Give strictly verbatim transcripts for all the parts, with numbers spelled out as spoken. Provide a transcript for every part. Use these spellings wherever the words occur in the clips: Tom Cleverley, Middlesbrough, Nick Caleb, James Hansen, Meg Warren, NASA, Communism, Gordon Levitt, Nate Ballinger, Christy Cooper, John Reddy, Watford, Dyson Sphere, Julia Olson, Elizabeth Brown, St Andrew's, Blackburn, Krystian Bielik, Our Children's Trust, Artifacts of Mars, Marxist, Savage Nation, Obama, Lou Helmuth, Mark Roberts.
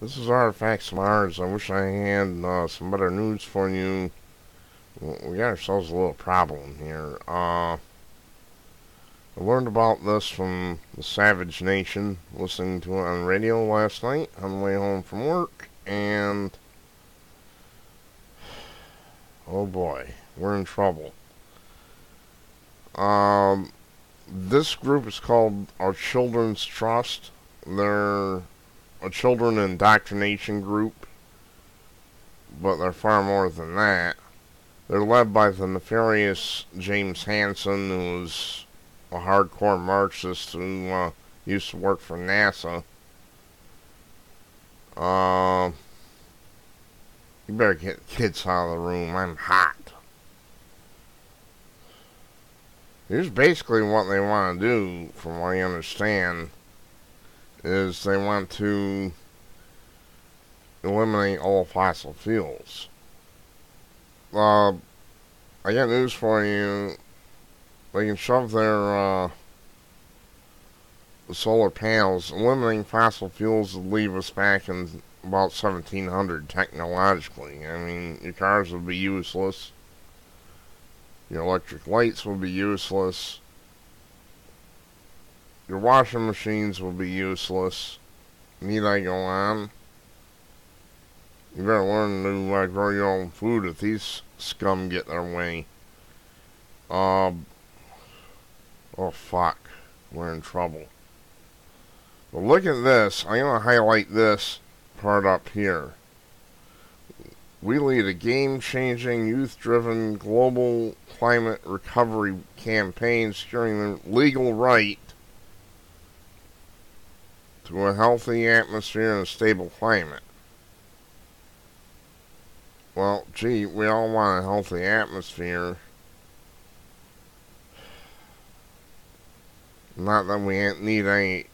This is Artifacts of Mars. I wish I had uh, some better news for you. We got ourselves a little problem here. Uh, I learned about this from the Savage Nation, listening to it on the radio last night on the way home from work, and oh boy, we're in trouble. Um, this group is called Our Children's Trust. They're a children indoctrination group, but they're far more than that. They're led by the nefarious James Hansen, who's a hardcore Marxist who uh, used to work for NASA. Uh, you better get kids out of the room. I'm hot. Here's basically what they want to do, from what I understand, is they want to eliminate all fossil fuels. Uh, I got news for you. They can shove their uh, solar panels. Eliminating fossil fuels would leave us back in about seventeen hundred technologically. I mean, your cars would be useless. Your electric lights will be useless. Your washing machines will be useless. Need I go on? You better learn to uh, grow your own food if these scum get their way. Um, oh fuck, we're in trouble. But look at this. I'm gonna highlight this part up here. We lead a game-changing, youth-driven, global climate recovery campaign securing the legal right to a healthy atmosphere and a stable climate. Well, gee, we all want a healthy atmosphere. Not that we need any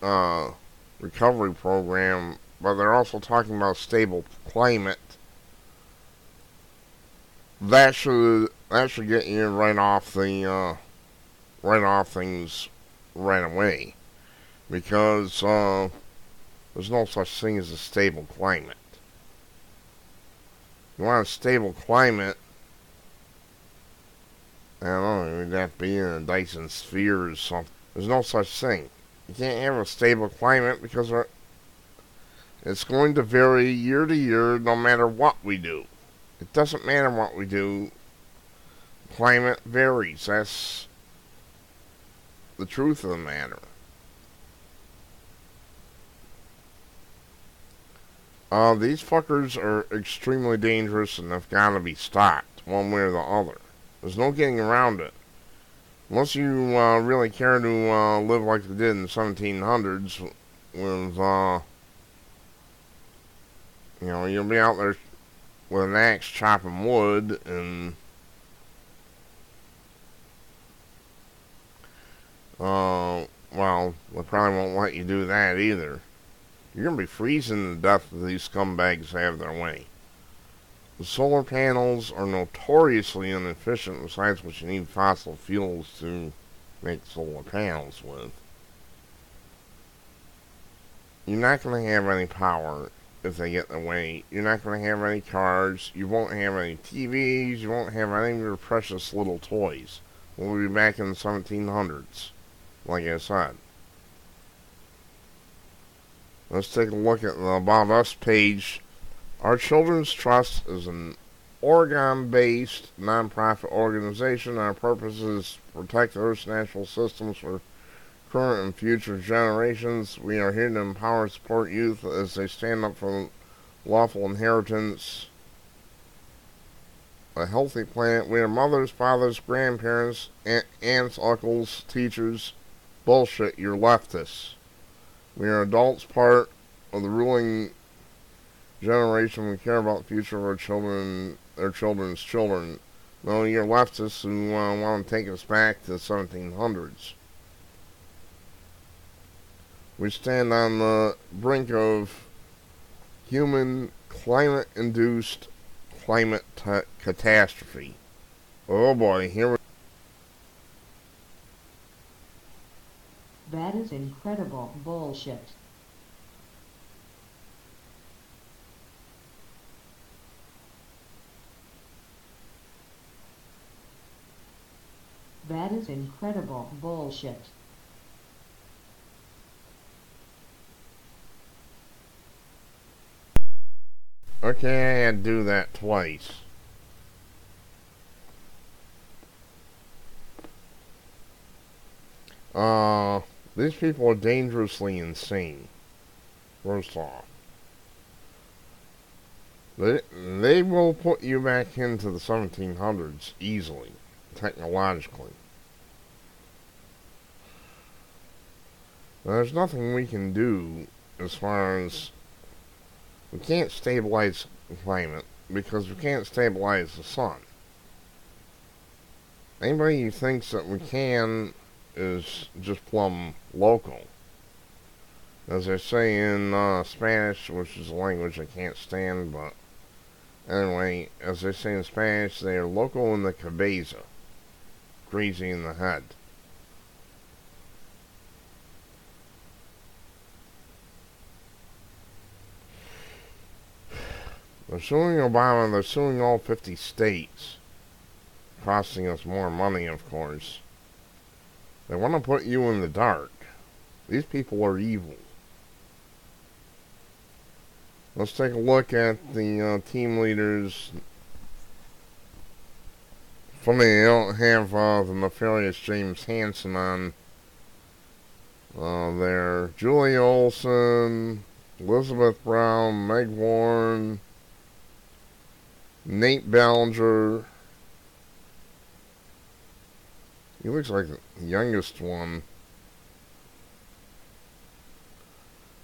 uh, recovery program, but they're also talking about stable climate. That should that should get you right off the uh, right off things right away, because uh, there's no such thing as a stable climate. You want a stable climate? I don't know. Would that be in a Dyson Sphere or something? There's no such thing. You can't have a stable climate because it's going to vary year to year, no matter what we do. It doesn't matter what we do. Climate varies. That's the truth of the matter. Uh, these fuckers are extremely dangerous and they've got to be stopped one way or the other. There's no getting around it. Unless you uh, really care to uh, live like they did in the seventeen hundreds with, uh, you know, you'll be out there with an axe chopping wood, and uh, well, they probably won't let you do that either. You're gonna be freezing to death if these scumbags have their way. The solar panels are notoriously inefficient, besides what you need fossil fuels to make solar panels with. You're not gonna have any power if they get in the way. You're not going to have any cars. You won't have any T Vs. You won't have any of your precious little toys. We'll be back in the seventeen hundreds, like I said. Let's take a look at the About Us page. Our Children's Trust is an Oregon-based nonprofit organization. Our purpose is to protect Earth's natural systems for current and future generations. We are here to empower and support youth as they stand up for lawful inheritance, a healthy planet. We are mothers, fathers, grandparents, aunt, aunts, uncles, teachers. Bullshit, you're leftists. We are adults, part of the ruling generation. We care about the future of our children, their children's children. No, you're leftists who uh, want to take us back to the seventeen hundreds. We stand on the brink of human climate-induced climate t catastrophe. Oh boy, here we go. That is incredible bullshit. That is incredible bullshit. Okay, I had to do that twice. Uh, these people are dangerously insane. First off. They, they will put you back into the seventeen hundreds easily, technologically. There's nothing we can do as far as... We can't stabilize climate because we can't stabilize the sun. Anybody who thinks that we can is just plumb local. As I say in uh, Spanish, which is a language I can't stand, but anyway, as they say in Spanish, they are loco in the cabeza, crazy in the head. They're suing Obama, they're suing all fifty states, costing us more money, of course. They want to put you in the dark. These people are evil. Let's take a look at the uh, team leaders. Funny, they don't have uh, the nefarious James Hansen on uh, there. Julia Olson, Elizabeth Brown, Meg Warren, Nate Ballinger. He looks like the youngest one.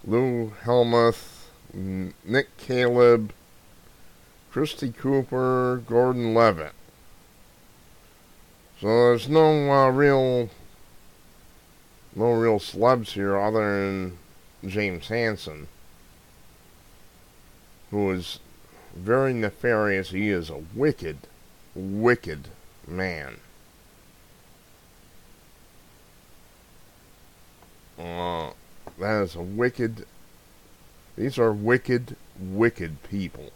Lou Helmuth, Nick Caleb, Christy Cooper, Gordon Levitt. So there's no uh, real, no real celebs here other than James Hansen, who is very nefarious. He is a wicked, wicked man. Uh, that is a wicked... These are wicked, wicked people.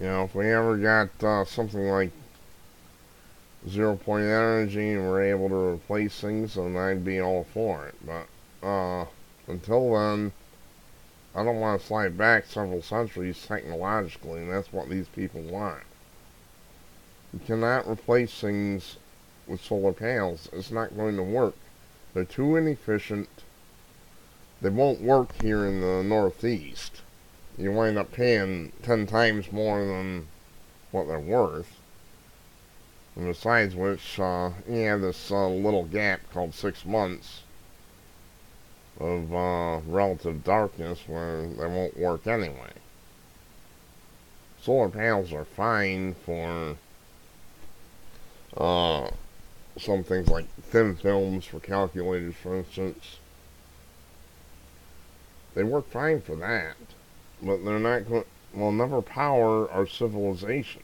You know, if we ever got uh, something like zero-point energy and we're able to replace things, then I'd be all for it. But, uh, until then, I don't want to slide back several centuries technologically, and that's what these people want. You cannot replace things with solar panels. It's not going to work. They're too inefficient. They won't work here in the Northeast. You wind up paying ten times more than what they're worth. And besides which, uh, you have this uh, little gap called six months of uh, relative darkness where they won't work anyway. Solar panels are fine for... Uh, some things like thin films for calculators, for instance. They work fine for that, but they're not going to, will never power our civilization.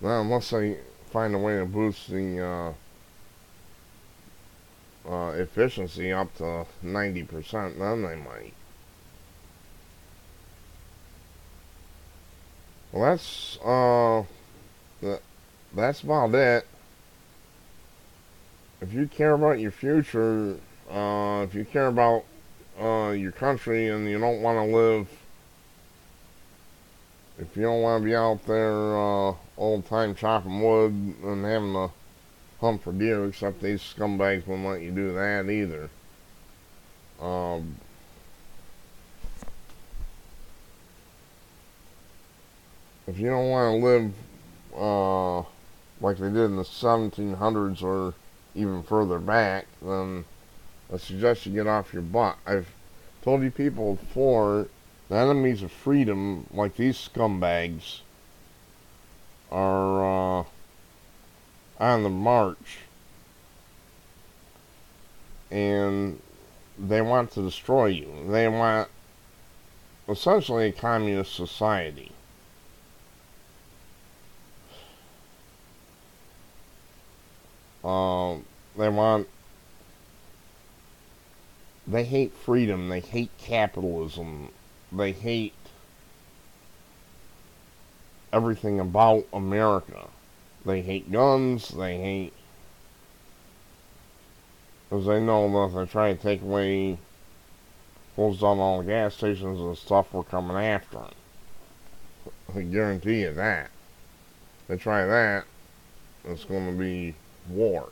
Now, unless they find a way to boost the uh, uh, efficiency up to ninety percent, then they might. Well, that's, uh... that's about it. If you care about your future, uh, if you care about uh, your country and you don't want to live, if you don't want to be out there uh, all the time chopping wood and having to hunt for deer, except these scumbags won't let you do that either. Um... If you don't want to live Uh, like they did in the seventeen hundreds or even further back, then I suggest you get off your butt. I've told you people before, the enemies of freedom, like these scumbags, are uh, on the march. And they want to destroy you. They want essentially a communist society. Uh, they want, they hate freedom, they hate capitalism, they hate everything about America. They hate guns, they hate... Because they know that if they try to take away, close down all the gas stations and stuff, we're coming after them. I guarantee you that. If they try that, it's going to be war.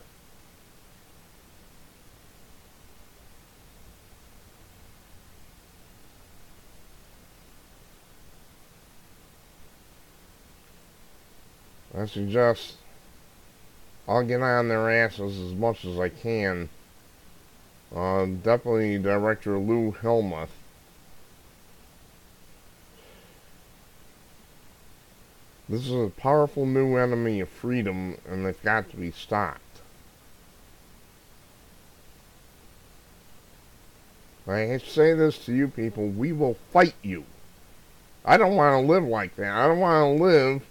I suggest I'll get on their asses as much as I can. Uh, Deputy Director Lou Helmuth . This is a powerful new enemy of freedom, and they've got to be stopped. I say this to you people, we will fight you. I don't want to live like that. I don't want to live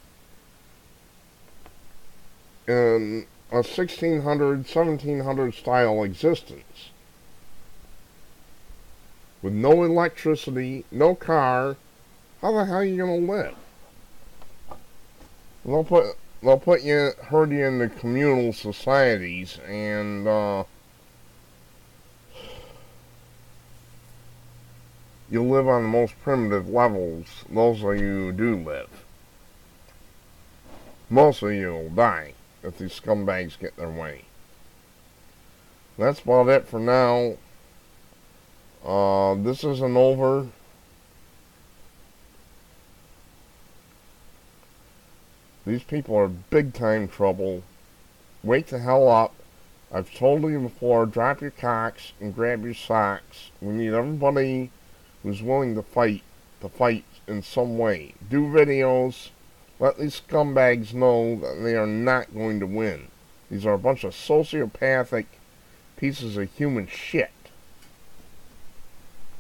in a sixteen hundred, seventeen hundred style existence. With no electricity, no car, how the hell are you going to live? They'll put, they'll put you, herd you into communal societies, and, uh, you live on the most primitive levels. Those of you who do live. Most of you will die if these scumbags get their way. That's about it for now. Uh, this isn't over. These people are big time trouble. Wake the hell up. I've told you before, drop your cocks and grab your socks. We need everybody who's willing to fight, to fight in some way. Do videos. Let these scumbags know that they are not going to win. These are a bunch of sociopathic pieces of human shit.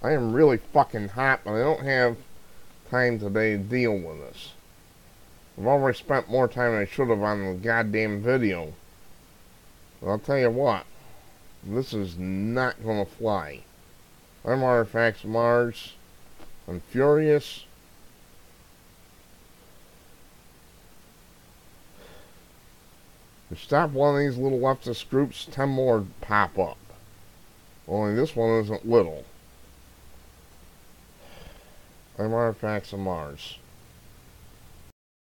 I am really fucking hot, but I don't have time today to deal with this. I've already spent more time than I should have on the goddamn video. But I'll tell you what, this is not gonna fly. I'm Artifacts of Mars. I'm furious. If you stop one of these little leftist groups, ten more pop up. Only this one isn't little. I'm Artifacts of Mars.